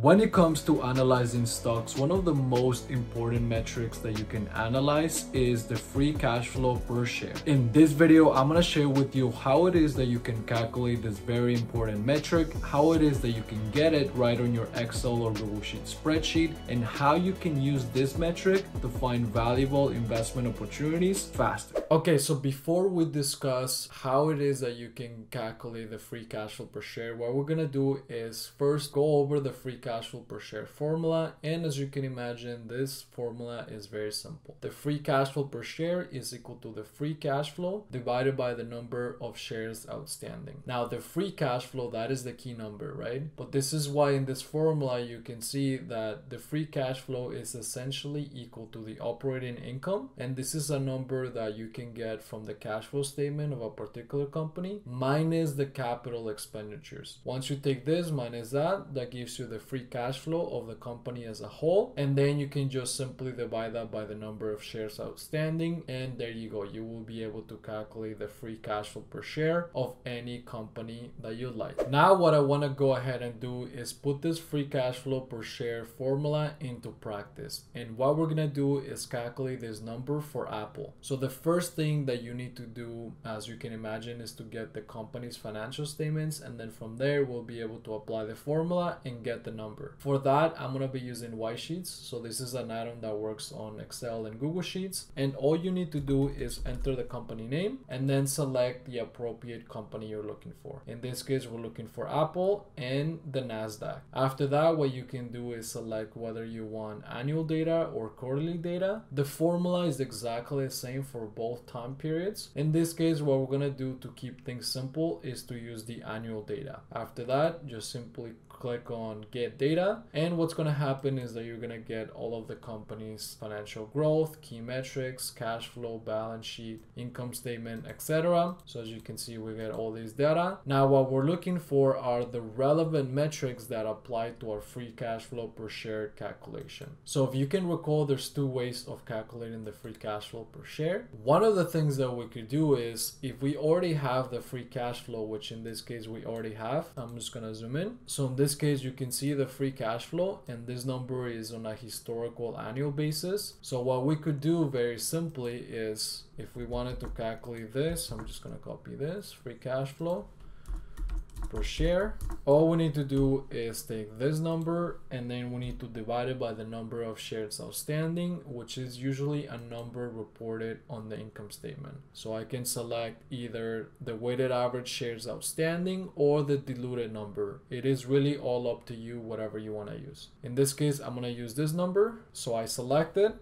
When it comes to analyzing stocks, one of the most important metrics that you can analyze is the free cash flow per share. In this video, I'm going to share with you how it is that you can calculate this very important metric, how it is that you can get it right on your Excel or Google Sheet spreadsheet, and how you can use this metric to find valuable investment opportunities faster. Okay, so before we discuss how it is that you can calculate the free cash flow per share, what we're going to do is first go over the free cash flow per share formula. And as you can imagine, this formula is very simple. The free cash flow per share is equal to the free cash flow divided by the number of shares outstanding. Now the free cash flow, that is the key number, right? But this is why in this formula you can see that the free cash flow is essentially equal to the operating income, and this is a number that you can get from the cash flow statement of a particular company minus the capital expenditures. Once you take this minus that gives you the free cash flow of the company as a whole, and then you can just simply divide that by the number of shares outstanding, and there you go. You will be able to calculate the free cash flow per share of any company that you like. Now what I want to go ahead and do is put this free cash flow per share formula into practice, and what we're gonna do is calculate this number for Apple. So the first thing that you need to do, as you can imagine, is to get the company's financial statements, and then from there we'll be able to apply the formula and get the number. For that, I'm going to be using Wisesheets. So this is an item that works on Excel and Google Sheets, and all you need to do is enter the company name and then select the appropriate company you're looking for. In this case, we're looking for Apple and the NASDAQ. After that, what you can do is select whether you want annual data or quarterly data. The formula is exactly the same for both time periods. In this case, what we're going to do to keep things simple is to use the annual data. After that, just simply click on get data, and what's going to happen is that you're going to get all of the company's financial growth, key metrics, cash flow, balance sheet, income statement, etc. So as you can see, we get all these data. Now what we're looking for are the relevant metrics that apply to our free cash flow per share calculation. So if you can recall, there's two ways of calculating the free cash flow per share. One of the things that we could do is, if we already have the free cash flow, which in this case we already have, I'm just going to zoom in. So in this case, you can see the free cash flow, and this number is on a historical annual basis. So what we could do very simply is, if we wanted to calculate this, I'm just going to copy this free cash flow per share. All we need to do is take this number, and then we need to divide it by the number of shares outstanding, which is usually a number reported on the income statement. So I can select either the weighted average shares outstanding or the diluted number. It is really all up to you, whatever you want to use. In this case, I'm going to use this number. So I select it,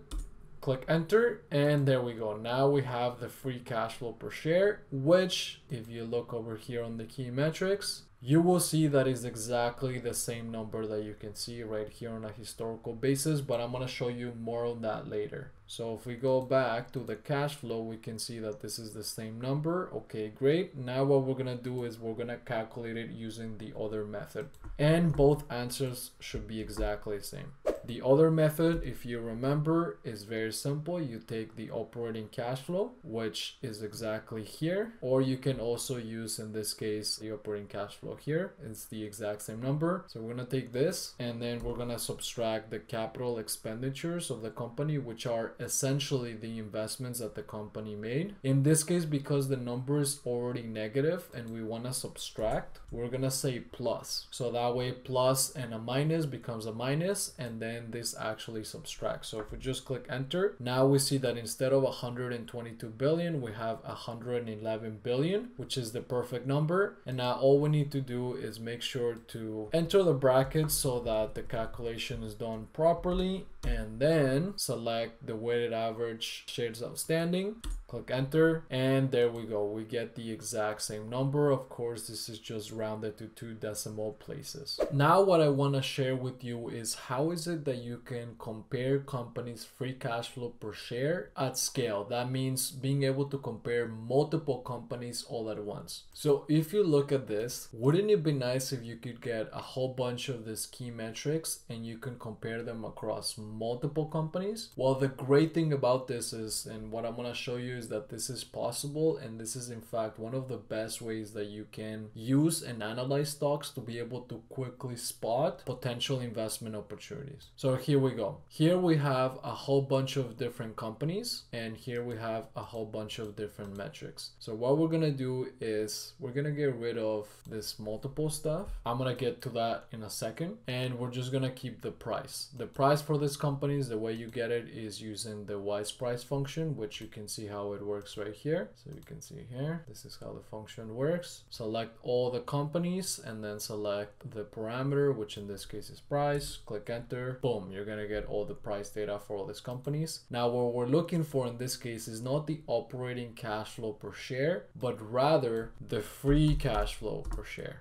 click enter, and there we go. Now we have the free cash flow per share, which if you look over here on the key metrics, you will see that is exactly the same number that you can see right here on a historical basis, but I'm going to show you more on that later. So if we go back to the cash flow, we can see that this is the same number. Okay, great. Now what we're going to do is we're going to calculate it using the other method, and both answers should be exactly the same. The other method, if you remember, is very simple. You take the operating cash flow, which is exactly here, or you can also use, in this case, the operating cash flow here. It's the exact same number. So we're going to take this, and then we're going to subtract the capital expenditures of the company, which are essentially the investments that the company made. In this case, because the number is already negative and we want to subtract, we're going to say plus. So that way plus and a minus becomes a minus, and then this actually subtracts. So if we just click enter, now we see that instead of 122 billion, we have 111 billion, which is the perfect number. And now all we need to do is make sure to enter the brackets so that the calculation is done properly, and then select the weighted average shares outstanding, click enter, and there we go. We get the exact same number. Of course, this is just rounded to 2 decimal places. Now what I want to share with you is how is it that you can compare companies' free cash flow per share at scale. That means being able to compare multiple companies all at once. So if you look at this, wouldn't it be nice if you could get a whole bunch of these key metrics and you can compare them across multiple companies? Well, the great thing about this is, and what I'm going to show you, is that this is possible, and this is in fact one of the best ways that you can use and analyze stocks to be able to quickly spot potential investment opportunities. So here we go. Here we have a whole bunch of different companies, and here we have a whole bunch of different metrics. So what we're gonna do is we're gonna get rid of this multiple stuff. I'm gonna get to that in a second, and we're just gonna keep the price. The price for this company, is the way you get it is using the Wise price function, which you can see how it works right here. So you can see here, this is how the function works. Select all the companies and then select the parameter, which in this case is price. Click enter. Boom, you're gonna get all the price data for all these companies. Now what we're looking for in this case is not the operating cash flow per share, but rather the free cash flow per share.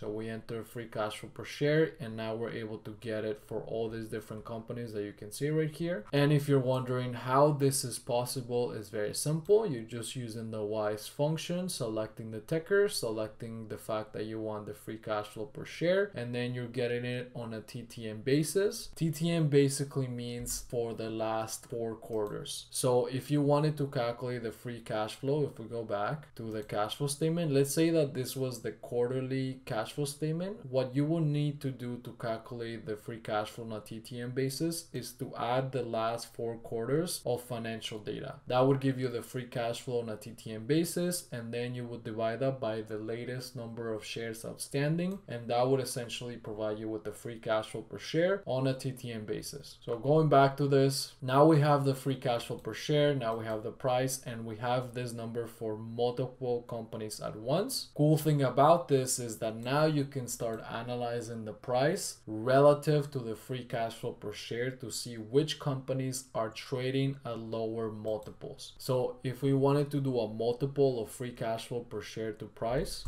So we enter free cash flow per share, and now we're able to get it for all these different companies that you can see right here. And if you're wondering how this is possible, it's very simple. You're just using the Wise function, selecting the ticker, selecting the fact that you want the free cash flow per share, and then you're getting it on a TTM basis. TTM basically means for the last 4 quarters. So if you wanted to calculate the free cash flow, if we go back to the cash flow statement, let's say that this was the quarterly cash flow statement, what you will need to do to calculate the free cash flow on a TTM basis is to add the last 4 quarters of financial data. That would give you the free cash flow on a TTM basis, and then you would divide that by the latest number of shares outstanding, and that would essentially provide you with the free cash flow per share on a TTM basis. So going back to this, now we have the free cash flow per share, now we have the price, and we have this number for multiple companies at once. Cool thing about this is that now you can start analyzing the price relative to the free cash flow per share to see which companies are trading at lower multiples. So if we wanted to do a multiple of free cash flow per share to price,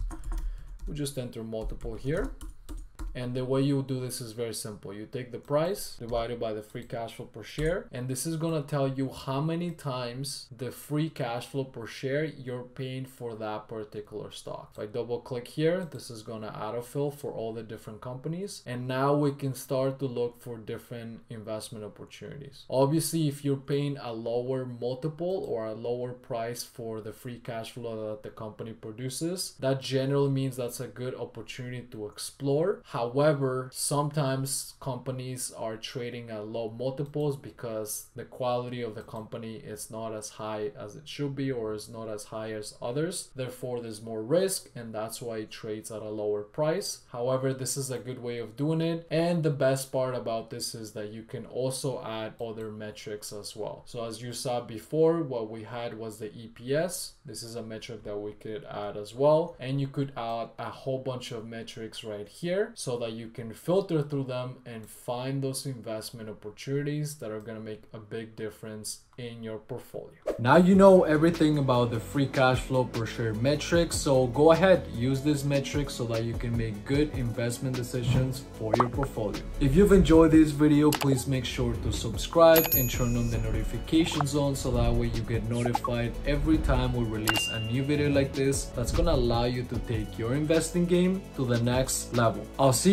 we just enter multiple here. And the way you do this is very simple. You take the price divided by the free cash flow per share, and this is gonna tell you how many times the free cash flow per share you're paying for that particular stock. If I double click here, this is gonna autofill for all the different companies, and now we can start to look for different investment opportunities. Obviously, if you're paying a lower multiple or a lower price for the free cash flow that the company produces, that generally means that's a good opportunity to explore. However, sometimes companies are trading at low multiples because the quality of the company is not as high as it should be or is not as high as others. Therefore, there's more risk, and that's why it trades at a lower price. However, this is a good way of doing it. And the best part about this is that you can also add other metrics as well. So as you saw before, what we had was the EPS. This is a metric that we could add as well. And you could add a whole bunch of metrics right here, so that you can filter through them and find those investment opportunities that are going to make a big difference in your portfolio. Now you know everything about the free cash flow per share metric, so go ahead, use this metric so that you can make good investment decisions for your portfolio. If you've enjoyed this video, please make sure to subscribe and turn on the notifications on, so that way you get notified every time we release a new video like this. That's gonna allow you to take your investing game to the next level. I'll see